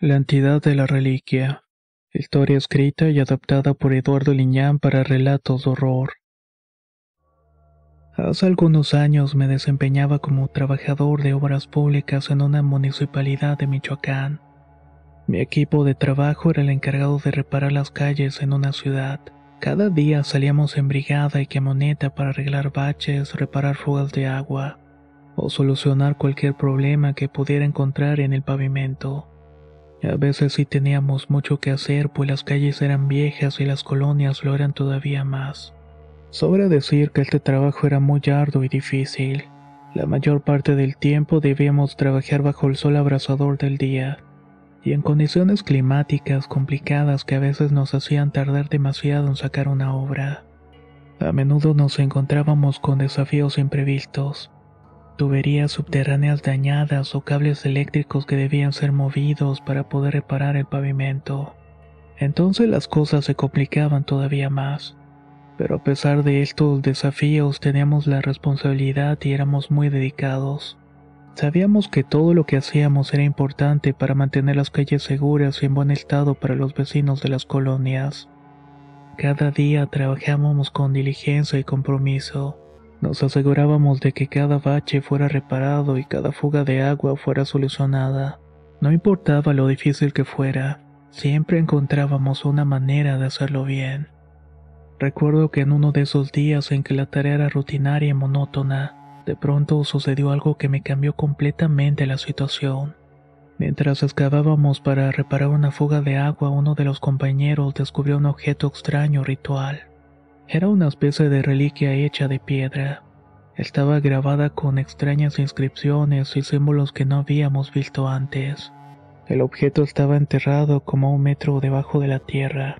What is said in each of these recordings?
La entidad de la reliquia. Historia escrita y adaptada por Eduardo Liñán para Relatos de Horror. Hace algunos años me desempeñaba como trabajador de obras públicas en una municipalidad de Michoacán. Mi equipo de trabajo era el encargado de reparar las calles en una ciudad. Cada día salíamos en brigada y camioneta para arreglar baches, reparar fugas de agua o solucionar cualquier problema que pudiera encontrar en el pavimento. A veces sí teníamos mucho que hacer, pues las calles eran viejas y las colonias lo eran todavía más. Sobra decir que este trabajo era muy arduo y difícil. La mayor parte del tiempo debíamos trabajar bajo el sol abrasador del día, y en condiciones climáticas complicadas que a veces nos hacían tardar demasiado en sacar una obra. A menudo nos encontrábamos con desafíos imprevistos. Tuberías subterráneas dañadas o cables eléctricos que debían ser movidos para poder reparar el pavimento. Entonces las cosas se complicaban todavía más. Pero a pesar de estos desafíos teníamos la responsabilidad y éramos muy dedicados. Sabíamos que todo lo que hacíamos era importante para mantener las calles seguras y en buen estado para los vecinos de las colonias. Cada día trabajábamos con diligencia y compromiso. Nos asegurábamos de que cada bache fuera reparado y cada fuga de agua fuera solucionada. No importaba lo difícil que fuera, siempre encontrábamos una manera de hacerlo bien. Recuerdo que en uno de esos días en que la tarea era rutinaria y monótona, de pronto sucedió algo que me cambió completamente la situación. Mientras excavábamos para reparar una fuga de agua, uno de los compañeros descubrió un objeto extraño ritual. Era una especie de reliquia hecha de piedra. Estaba grabada con extrañas inscripciones y símbolos que no habíamos visto antes. El objeto estaba enterrado como a 1 metro debajo de la tierra,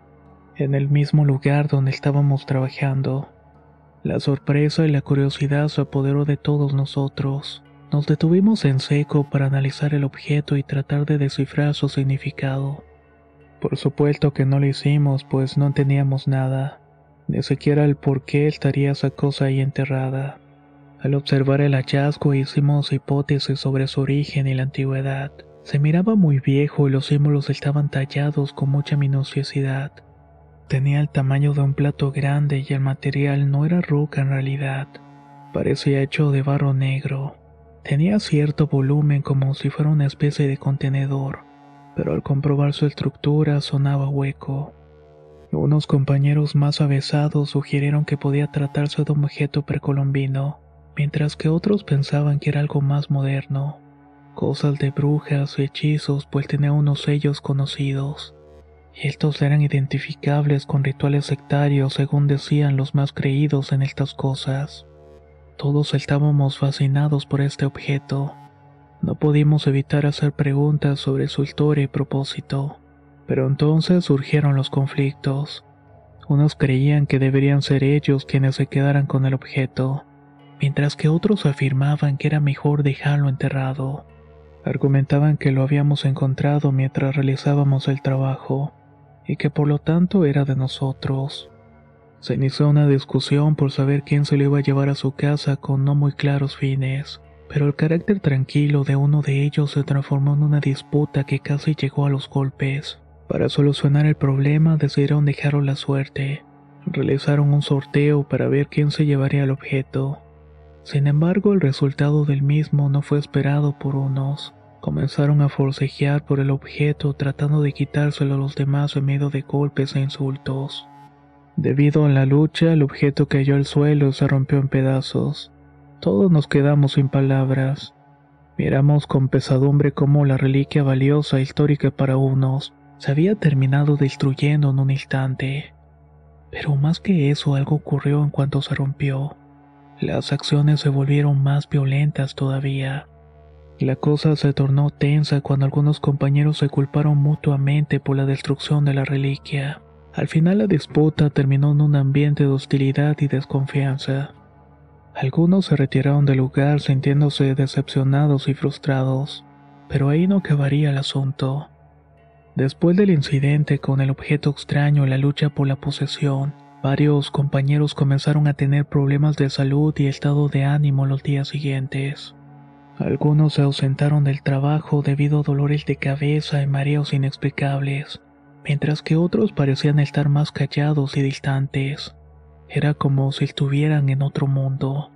en el mismo lugar donde estábamos trabajando. La sorpresa y la curiosidad se apoderó de todos nosotros. Nos detuvimos en seco para analizar el objeto y tratar de descifrar su significado. Por supuesto que no lo hicimos, pues no entendíamos nada. Ni siquiera el por qué estaría esa cosa ahí enterrada. Al observar el hallazgo hicimos hipótesis sobre su origen y la antigüedad. Se miraba muy viejo y los símbolos estaban tallados con mucha minuciosidad. Tenía el tamaño de un plato grande y el material no era roca en realidad. Parecía hecho de barro negro. Tenía cierto volumen como si fuera una especie de contenedor, pero al comprobar su estructura sonaba hueco. Unos compañeros más avesados sugirieron que podía tratarse de un objeto precolombino, mientras que otros pensaban que era algo más moderno. Cosas de brujas y hechizos, pues tenía unos sellos conocidos. Estos eran identificables con rituales sectarios, según decían los más creídos en estas cosas. Todos estábamos fascinados por este objeto. No pudimos evitar hacer preguntas sobre su historia y propósito. Pero entonces surgieron los conflictos. Unos creían que deberían ser ellos quienes se quedaran con el objeto, mientras que otros afirmaban que era mejor dejarlo enterrado. Argumentaban que lo habíamos encontrado mientras realizábamos el trabajo, y que por lo tanto era de nosotros. Se inició una discusión por saber quién se lo iba a llevar a su casa con no muy claros fines, pero el carácter tranquilo de uno de ellos se transformó en una disputa que casi llegó a los golpes. Para solucionar el problema decidieron dejarlo a la suerte. Realizaron un sorteo para ver quién se llevaría el objeto. Sin embargo, el resultado del mismo no fue esperado por unos. Comenzaron a forcejear por el objeto, tratando de quitárselo a los demás en medio de golpes e insultos. Debido a la lucha, el objeto cayó al suelo y se rompió en pedazos. Todos nos quedamos sin palabras. Miramos con pesadumbre cómo la reliquia valiosa e histórica para unos se había terminado destruyendo en un instante. Pero más que eso, algo ocurrió en cuanto se rompió. Las acciones se volvieron más violentas todavía. La cosa se tornó tensa cuando algunos compañeros se culparon mutuamente por la destrucción de la reliquia. Al final la disputa terminó en un ambiente de hostilidad y desconfianza. Algunos se retiraron del lugar sintiéndose decepcionados y frustrados, pero ahí no acabaría el asunto. Después del incidente con el objeto extraño y la lucha por la posesión, varios compañeros comenzaron a tener problemas de salud y estado de ánimo los días siguientes. Algunos se ausentaron del trabajo debido a dolores de cabeza y mareos inexplicables, mientras que otros parecían estar más callados y distantes. Era como si estuvieran en otro mundo.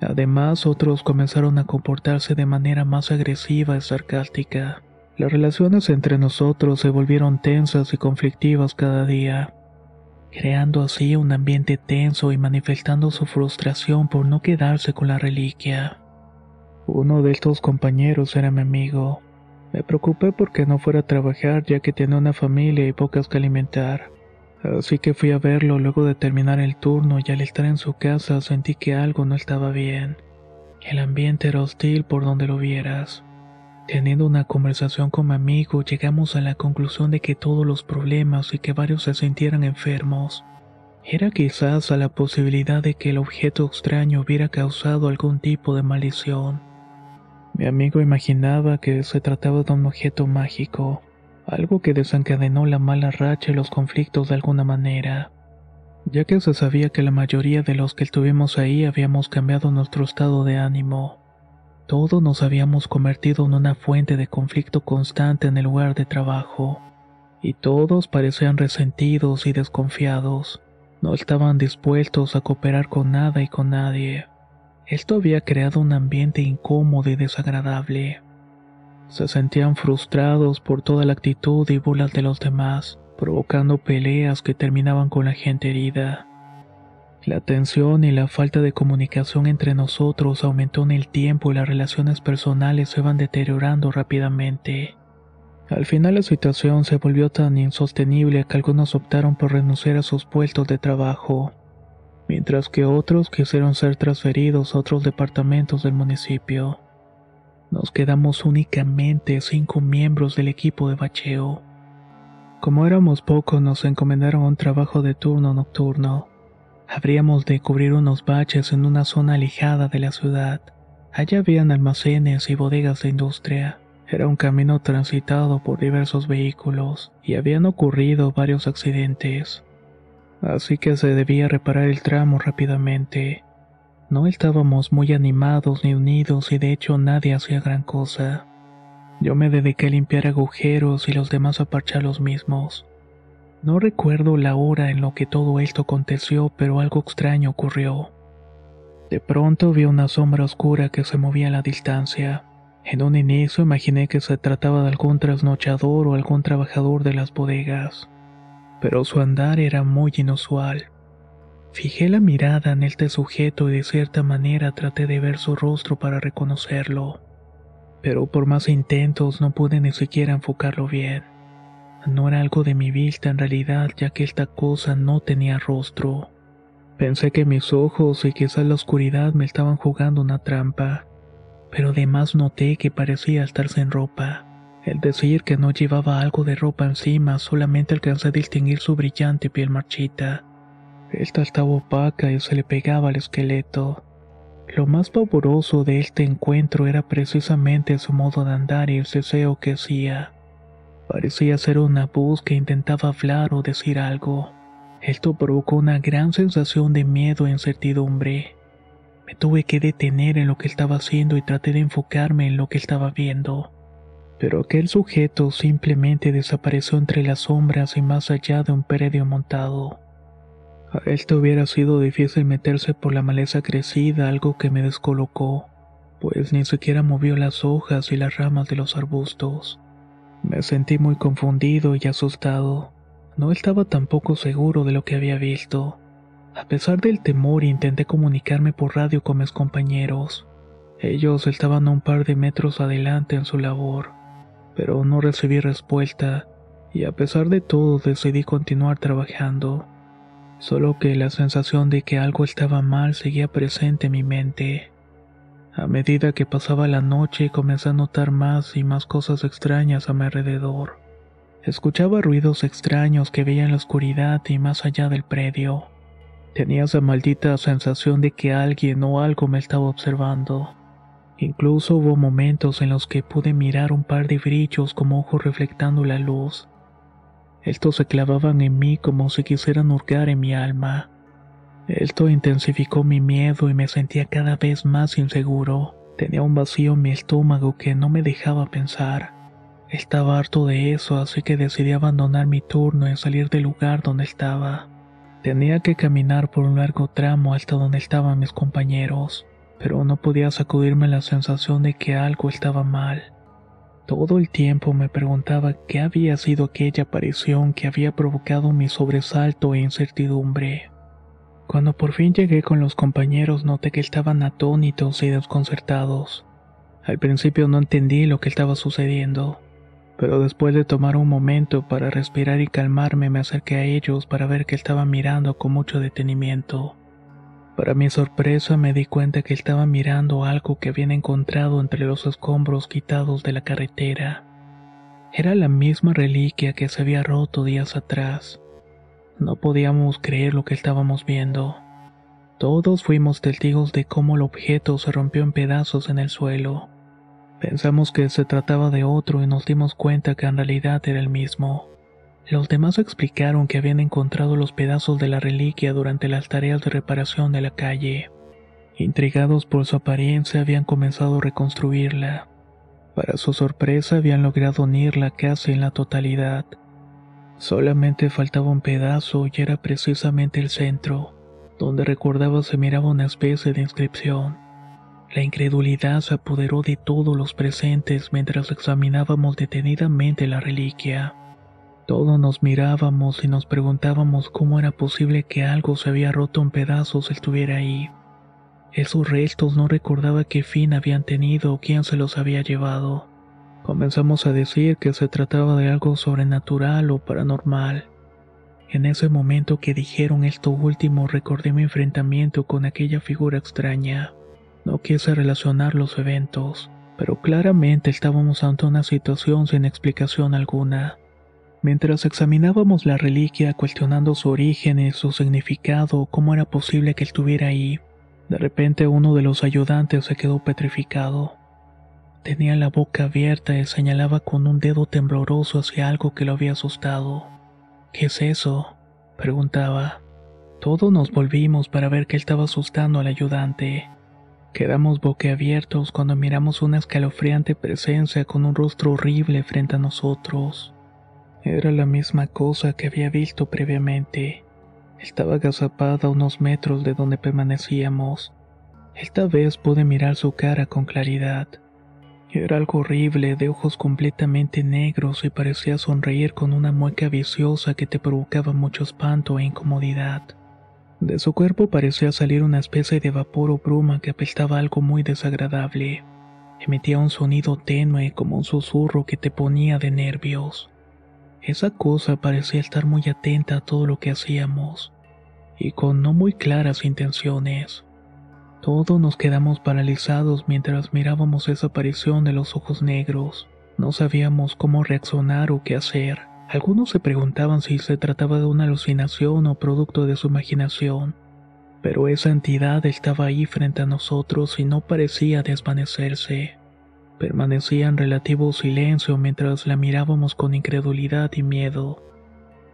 Además, otros comenzaron a comportarse de manera más agresiva y sarcástica. Las relaciones entre nosotros se volvieron tensas y conflictivas cada día, creando así un ambiente tenso y manifestando su frustración por no quedarse con la reliquia. Uno de estos compañeros era mi amigo. Me preocupé porque no fuera a trabajar ya que tenía una familia y pocas que alimentar. Así que fui a verlo luego de terminar el turno y al estar en su casa sentí que algo no estaba bien. El ambiente era hostil por donde lo vieras. Teniendo una conversación con mi amigo llegamos a la conclusión de que todos los problemas y que varios se sintieran enfermos. Era quizás a la posibilidad de que el objeto extraño hubiera causado algún tipo de maldición. Mi amigo imaginaba que se trataba de un objeto mágico, algo que desencadenó la mala racha y los conflictos de alguna manera, ya que se sabía que la mayoría de los que estuvimos ahí habíamos cambiado nuestro estado de ánimo. Todos nos habíamos convertido en una fuente de conflicto constante en el lugar de trabajo, y todos parecían resentidos y desconfiados. No estaban dispuestos a cooperar con nada y con nadie. Esto había creado un ambiente incómodo y desagradable. Se sentían frustrados por toda la actitud y burlas de los demás, provocando peleas que terminaban con la gente herida. La tensión y la falta de comunicación entre nosotros aumentó en el tiempo y las relaciones personales se iban deteriorando rápidamente. Al final la situación se volvió tan insostenible que algunos optaron por renunciar a sus puestos de trabajo, mientras que otros quisieron ser transferidos a otros departamentos del municipio. Nos quedamos únicamente 5 miembros del equipo de bacheo. Como éramos pocos, nos encomendaron un trabajo de turno nocturno. Habríamos de cubrir unos baches en una zona alejada de la ciudad. Allá habían almacenes y bodegas de industria. Era un camino transitado por diversos vehículos y habían ocurrido varios accidentes, así que se debía reparar el tramo rápidamente. No estábamos muy animados ni unidos y de hecho nadie hacía gran cosa. Yo me dediqué a limpiar agujeros y los demás a parchar los mismos. No recuerdo la hora en lo que todo esto aconteció, pero algo extraño ocurrió. De pronto vi una sombra oscura que se movía a la distancia. En un inicio imaginé que se trataba de algún trasnochador o algún trabajador de las bodegas, pero su andar era muy inusual. Fijé la mirada en este sujeto y de cierta manera traté de ver su rostro para reconocerlo, pero por más intentos no pude ni siquiera enfocarlo bien. No era algo de mi vista en realidad, ya que esta cosa no tenía rostro. Pensé que mis ojos y quizás la oscuridad me estaban jugando una trampa, pero además noté que parecía estar sin ropa. El decir que no llevaba algo de ropa encima, solamente alcancé a distinguir su brillante piel marchita. Esta estaba opaca y se le pegaba al esqueleto. Lo más pavoroso de este encuentro era precisamente su modo de andar y el ceceo que hacía. Parecía ser una voz que intentaba hablar o decir algo. Esto provocó una gran sensación de miedo e incertidumbre. Me tuve que detener en lo que estaba haciendo y traté de enfocarme en lo que estaba viendo. Pero aquel sujeto simplemente desapareció entre las sombras y más allá de un predio montado. A esto hubiera sido difícil meterse por la maleza crecida, algo que me descolocó, pues ni siquiera movió las hojas y las ramas de los arbustos. Me sentí muy confundido y asustado. No estaba tampoco seguro de lo que había visto. A pesar del temor, intenté comunicarme por radio con mis compañeros. Ellos estaban a un par de metros adelante en su labor, pero no recibí respuesta, y a pesar de todo decidí continuar trabajando. Solo que la sensación de que algo estaba mal seguía presente en mi mente. A medida que pasaba la noche, comencé a notar más y más cosas extrañas a mi alrededor. Escuchaba ruidos extraños que veía en la oscuridad y más allá del predio. Tenía esa maldita sensación de que alguien o algo me estaba observando. Incluso hubo momentos en los que pude mirar un par de brillos como ojos reflectando la luz. Estos se clavaban en mí como si quisieran hurgar en mi alma. Esto intensificó mi miedo y me sentía cada vez más inseguro. Tenía un vacío en mi estómago que no me dejaba pensar. Estaba harto de eso, así que decidí abandonar mi turno y salir del lugar donde estaba. Tenía que caminar por un largo tramo hasta donde estaban mis compañeros, pero no podía sacudirme la sensación de que algo estaba mal. Todo el tiempo me preguntaba qué había sido aquella aparición que había provocado mi sobresalto e incertidumbre. Cuando por fin llegué con los compañeros, noté que estaban atónitos y desconcertados. Al principio no entendí lo que estaba sucediendo, pero después de tomar un momento para respirar y calmarme, me acerqué a ellos para ver qué estaban mirando con mucho detenimiento. Para mi sorpresa me di cuenta que estaba mirando algo que habían encontrado entre los escombros quitados de la carretera. Era la misma reliquia que se había roto días atrás. No podíamos creer lo que estábamos viendo. Todos fuimos testigos de cómo el objeto se rompió en pedazos en el suelo. Pensamos que se trataba de otro y nos dimos cuenta que en realidad era el mismo. Los demás explicaron que habían encontrado los pedazos de la reliquia durante las tareas de reparación de la calle. Intrigados por su apariencia, habían comenzado a reconstruirla. Para su sorpresa, habían logrado unirla casi en la totalidad. Solamente faltaba un pedazo y era precisamente el centro, donde recordaba se miraba una especie de inscripción. La incredulidad se apoderó de todos los presentes mientras examinábamos detenidamente la reliquia. Todos nos mirábamos y nos preguntábamos cómo era posible que algo se había roto en pedazos estuviera ahí. Esos restos no recordaba qué fin habían tenido o quién se los había llevado. Comenzamos a decir que se trataba de algo sobrenatural o paranormal. En ese momento que dijeron esto último, recordé mi enfrentamiento con aquella figura extraña. No quise relacionar los eventos, pero claramente estábamos ante una situación sin explicación alguna. Mientras examinábamos la reliquia, cuestionando su origen y su significado, cómo era posible que estuviera ahí, de repente uno de los ayudantes se quedó petrificado. Tenía la boca abierta y señalaba con un dedo tembloroso hacia algo que lo había asustado. ¿Qué es eso?, preguntaba. Todos nos volvimos para ver qué estaba asustando al ayudante. Quedamos boquiabiertos cuando miramos una escalofriante presencia con un rostro horrible frente a nosotros. Era la misma cosa que había visto previamente. Estaba agazapada a unos metros de donde permanecíamos. Esta vez pude mirar su cara con claridad. Era algo horrible, de ojos completamente negros y parecía sonreír con una mueca viciosa que te provocaba mucho espanto e incomodidad. De su cuerpo parecía salir una especie de vapor o bruma que apestaba algo muy desagradable. Emitía un sonido tenue como un susurro que te ponía de nervios. Esa cosa parecía estar muy atenta a todo lo que hacíamos, y con no muy claras intenciones. Todos nos quedamos paralizados mientras mirábamos esa aparición de los ojos negros. No sabíamos cómo reaccionar o qué hacer. Algunos se preguntaban si se trataba de una alucinación o producto de su imaginación. Pero esa entidad estaba ahí frente a nosotros y no parecía desvanecerse. Permanecía en relativo silencio mientras la mirábamos con incredulidad y miedo.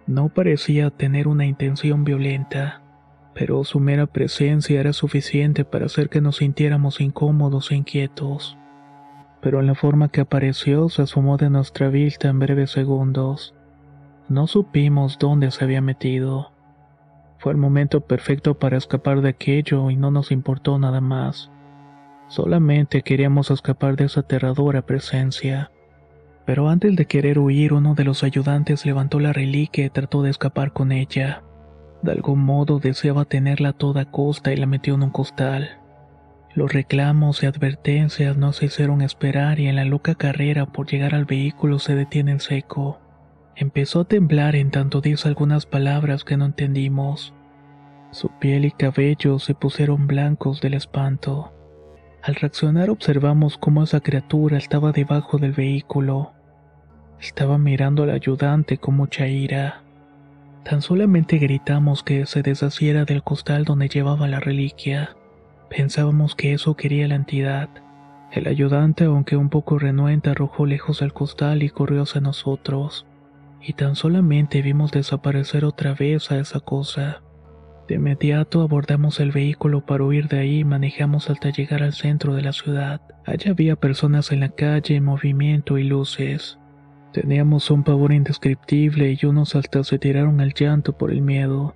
No parecía tener una intención violenta, pero su mera presencia era suficiente para hacer que nos sintiéramos incómodos e inquietos. Pero en la forma que apareció se asomó de nuestra vista en breves segundos. No supimos dónde se había metido. Fue el momento perfecto para escapar de aquello y no nos importó nada más. Solamente queríamos escapar de esa aterradora presencia. Pero antes de querer huir, uno de los ayudantes levantó la reliquia y trató de escapar con ella. De algún modo deseaba tenerla a toda costa y la metió en un costal. Los reclamos y advertencias no se hicieron esperar y en la loca carrera por llegar al vehículo se detiene en seco. Empezó a temblar en tanto dijo algunas palabras que no entendimos. Su piel y cabello se pusieron blancos del espanto. Al reaccionar observamos cómo esa criatura estaba debajo del vehículo. Estaba mirando al ayudante con mucha ira. Tan solamente gritamos que se deshaciera del costal donde llevaba la reliquia. Pensábamos que eso quería la entidad. El ayudante, aunque un poco renuente, arrojó lejos el costal y corrió hacia nosotros. Y tan solamente vimos desaparecer otra vez a esa cosa. De inmediato abordamos el vehículo para huir de ahí y manejamos hasta llegar al centro de la ciudad. Allá había personas en la calle, movimiento y luces. Teníamos un pavor indescriptible y unos hasta se tiraron al llanto por el miedo.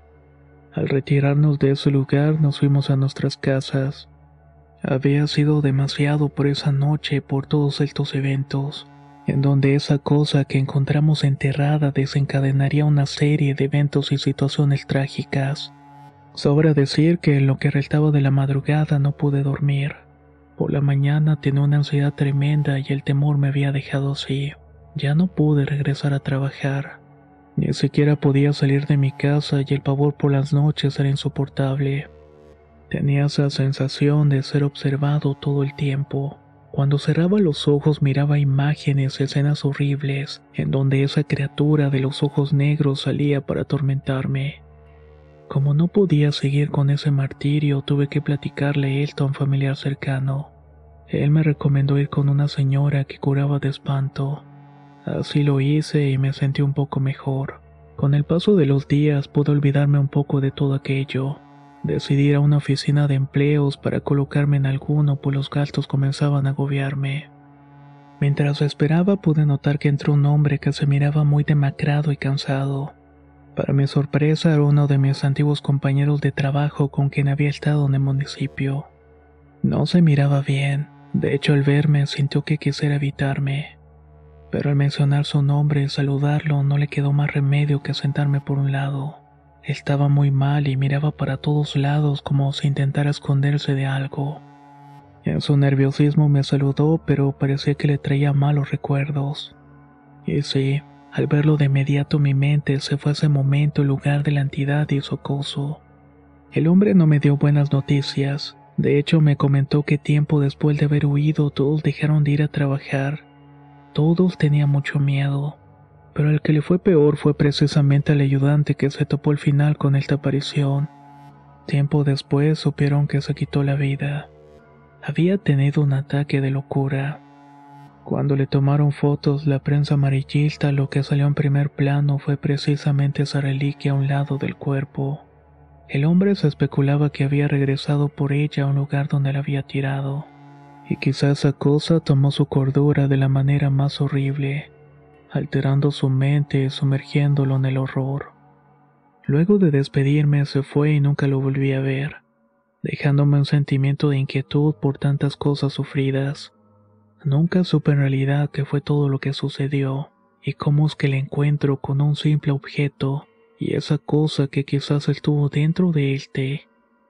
Al retirarnos de ese lugar nos fuimos a nuestras casas. Había sido demasiado por esa noche por todos estos eventos, en donde esa cosa que encontramos enterrada desencadenaría una serie de eventos y situaciones trágicas. Sobra decir que en lo que restaba de la madrugada no pude dormir. Por la mañana tenía una ansiedad tremenda y el temor me había dejado así. Ya no pude regresar a trabajar. Ni siquiera podía salir de mi casa y el pavor por las noches era insoportable. Tenía esa sensación de ser observado todo el tiempo. Cuando cerraba los ojos miraba imágenes, escenas horribles, en donde esa criatura de los ojos negros salía para atormentarme. Como no podía seguir con ese martirio, tuve que platicarle esto a un familiar cercano. Él me recomendó ir con una señora que curaba de espanto. Así lo hice y me sentí un poco mejor. Con el paso de los días pude olvidarme un poco de todo aquello. Decidí ir a una oficina de empleos para colocarme en alguno, pues los gastos comenzaban a agobiarme. Mientras esperaba pude notar que entró un hombre que se miraba muy demacrado y cansado. Para mi sorpresa, era uno de mis antiguos compañeros de trabajo con quien había estado en el municipio. No se miraba bien, de hecho al verme sintió que quisiera evitarme. Pero al mencionar su nombre y saludarlo no le quedó más remedio que sentarme por un lado. Estaba muy mal y miraba para todos lados como si intentara esconderse de algo. En su nerviosismo me saludó, pero parecía que le traía malos recuerdos. Y sí, al verlo de inmediato mi mente se fue a ese momento, el lugar de la entidad y su acoso. El hombre no me dio buenas noticias. De hecho me comentó que tiempo después de haber huido todos dejaron de ir a trabajar. Todos tenían mucho miedo. Pero el que le fue peor fue precisamente al ayudante que se topó al final con esta aparición. Tiempo después supieron que se quitó la vida. Había tenido un ataque de locura. Cuando le tomaron fotos la prensa amarillista, lo que salió en primer plano fue precisamente esa reliquia a un lado del cuerpo. El hombre se especulaba que había regresado por ella a un lugar donde la había tirado. Y quizá esa cosa tomó su cordura de la manera más horrible, alterando su mente, sumergiéndolo en el horror. Luego de despedirme se fue y nunca lo volví a ver, dejándome un sentimiento de inquietud por tantas cosas sufridas. Nunca supe en realidad qué fue todo lo que sucedió, y cómo es que el encuentro con un simple objeto, y esa cosa que quizás estuvo dentro de él,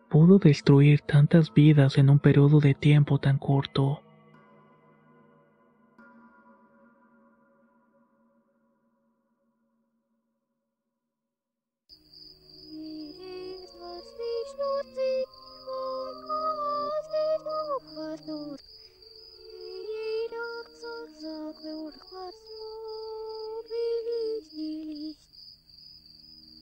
pudo destruir tantas vidas en un periodo de tiempo tan corto.